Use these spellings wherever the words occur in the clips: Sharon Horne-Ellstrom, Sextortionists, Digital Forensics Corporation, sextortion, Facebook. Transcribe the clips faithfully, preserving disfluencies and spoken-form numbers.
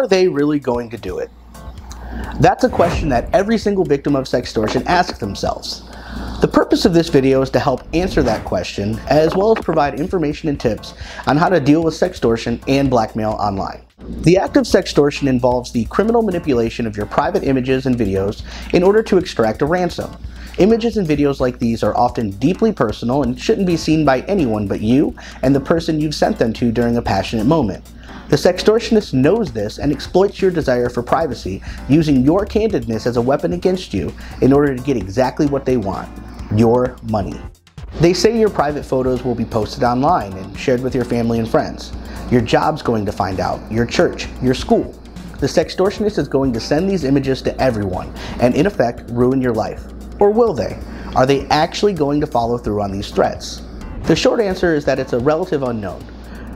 are they really going to do it? That's a question that every single victim of sextortion asks themselves. The purpose of this video is to help answer that question, as well as provide information and tips on how to deal with sextortion and blackmail online. The act of sextortion involves the criminal manipulation of your private images and videos in order to extract a ransom. Images and videos like these are often deeply personal and shouldn't be seen by anyone but you and the person you've sent them to during a passionate moment. The sextortionist knows this and exploits your desire for privacy, using your candidness as a weapon against you in order to get exactly what they want: your money. They say your private photos will be posted online and shared with your family and friends. Your job's going to find out, your church, your school. The sextortionist is going to send these images to everyone and, in effect, ruin your life. Or will they? Are they actually going to follow through on these threats? The short answer is that it's a relative unknown.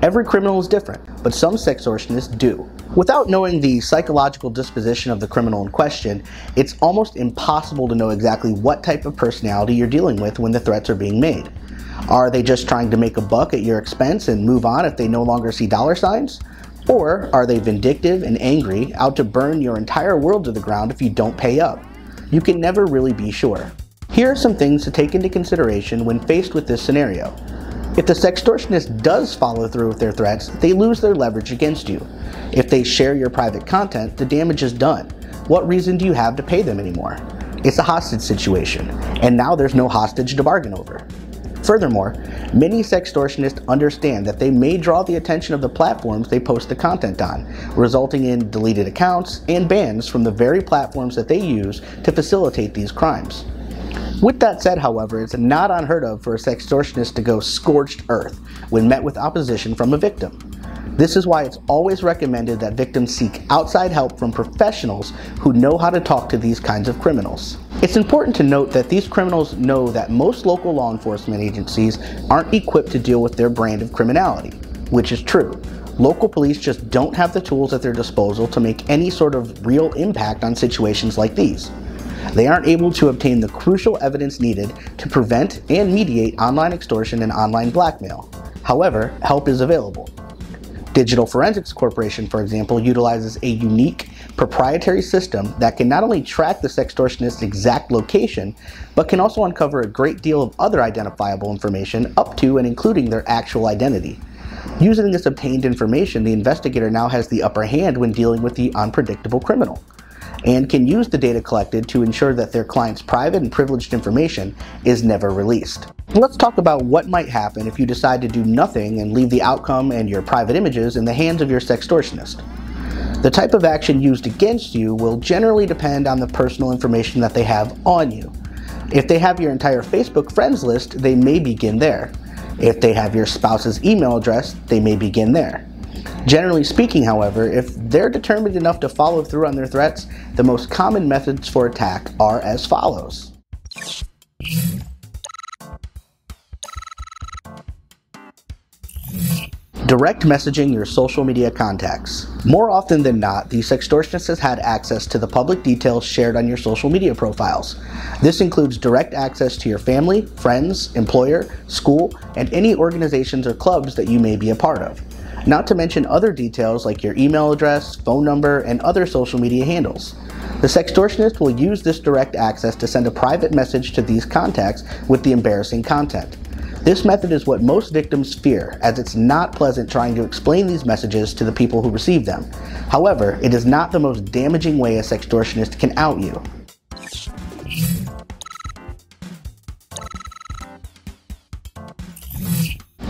Every criminal is different, but some sextortionists do. Without knowing the psychological disposition of the criminal in question, it's almost impossible to know exactly what type of personality you're dealing with when the threats are being made. Are they just trying to make a buck at your expense and move on if they no longer see dollar signs? Or are they vindictive and angry, out to burn your entire world to the ground if you don't pay up? You can never really be sure. Here are some things to take into consideration when faced with this scenario. If the sextortionist does follow through with their threats, they lose their leverage against you. If they share your private content, the damage is done. What reason do you have to pay them anymore? It's a hostage situation, and now there's no hostage to bargain over. Furthermore, many sextortionists understand that they may draw the attention of the platforms they post the content on, resulting in deleted accounts and bans from the very platforms that they use to facilitate these crimes. With that said, however, it's not unheard of for a sextortionist to go scorched earth when met with opposition from a victim. This is why it's always recommended that victims seek outside help from professionals who know how to talk to these kinds of criminals. It's important to note that these criminals know that most local law enforcement agencies aren't equipped to deal with their brand of criminality, which is true. Local police just don't have the tools at their disposal to make any sort of real impact on situations like these. They aren't able to obtain the crucial evidence needed to prevent and mediate online extortion and online blackmail. However, help is available. Digital Forensics Corporation, for example, utilizes a unique proprietary system that can not only track the sextortionist's exact location, but can also uncover a great deal of other identifiable information up to and including their actual identity. Using this obtained information, the investigator now has the upper hand when dealing with the unpredictable criminal, and can use the data collected to ensure that their client's private and privileged information is never released. Let's talk about what might happen if you decide to do nothing and leave the outcome and your private images in the hands of your sextortionist. The type of action used against you will generally depend on the personal information that they have on you. If they have your entire Facebook friends list, they may begin there. If they have your spouse's email address, they may begin there. Generally speaking, however, if they're determined enough to follow through on their threats, the most common methods for attack are as follows. Direct messaging your social media contacts. More often than not, the sextortionist has had access to the public details shared on your social media profiles. This includes direct access to your family, friends, employer, school, and any organizations or clubs that you may be a part of. Not to mention other details like your email address, phone number, and other social media handles. The sextortionist will use this direct access to send a private message to these contacts with the embarrassing content. This method is what most victims fear, as it's not pleasant trying to explain these messages to the people who receive them. However, it is not the most damaging way a sextortionist can out you.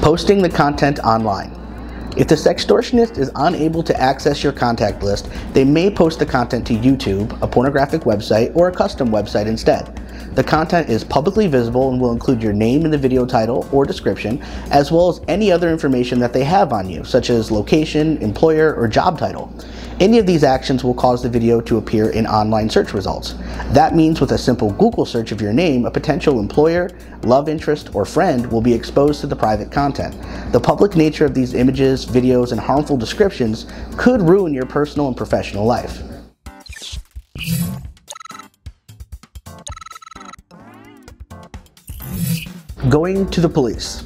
Posting the content online. If the sextortionist is unable to access your contact list, they may post the content to YouTube, a pornographic website, or a custom website instead. The content is publicly visible and will include your name in the video title or description, as well as any other information that they have on you, such as location, employer, or job title. Any of these actions will cause the video to appear in online search results. That means with a simple Google search of your name, a potential employer, love interest, or friend will be exposed to the private content. The public nature of these images, videos, and harmful descriptions could ruin your personal and professional life. Going to the police.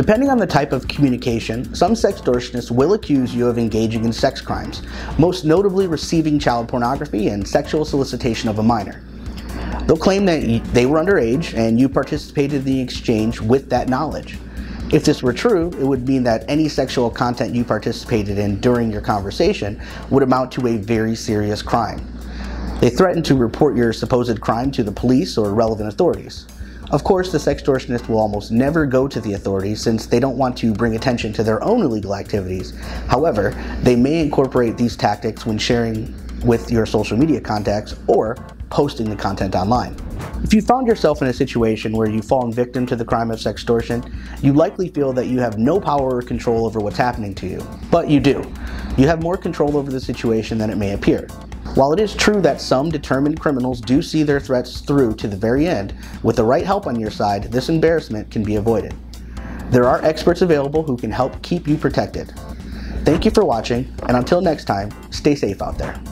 Depending on the type of communication, some sextortionists will accuse you of engaging in sex crimes, most notably receiving child pornography and sexual solicitation of a minor. They'll claim that they were underage and you participated in the exchange with that knowledge. If this were true, it would mean that any sexual content you participated in during your conversation would amount to a very serious crime. They threaten to report your supposed crime to the police or relevant authorities. Of course, the sextortionist will almost never go to the authorities since they don't want to bring attention to their own illegal activities. However, they may incorporate these tactics when sharing with your social media contacts or posting the content online. If you found yourself in a situation where you've fallen victim to the crime of sextortion, you likely feel that you have no power or control over what's happening to you. But you do. You have more control over the situation than it may appear. While it is true that some determined criminals do see their threats through to the very end, with the right help on your side, this embarrassment can be avoided. There are experts available who can help keep you protected. Thank you for watching, and until next time, stay safe out there.